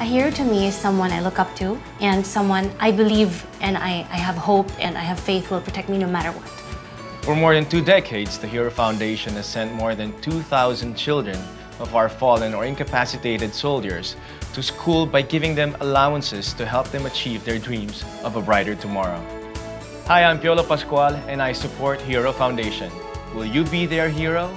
A hero to me is someone I look up to and someone I believe and I have hope and I have faith will protect me no matter what. For more than 2 decades, the Hero Foundation has sent more than 2,000 children of our fallen or incapacitated soldiers to school by giving them allowances to help them achieve their dreams of a brighter tomorrow. Hi, I'm Piolo Pascual and I support Hero Foundation. Will you be their hero?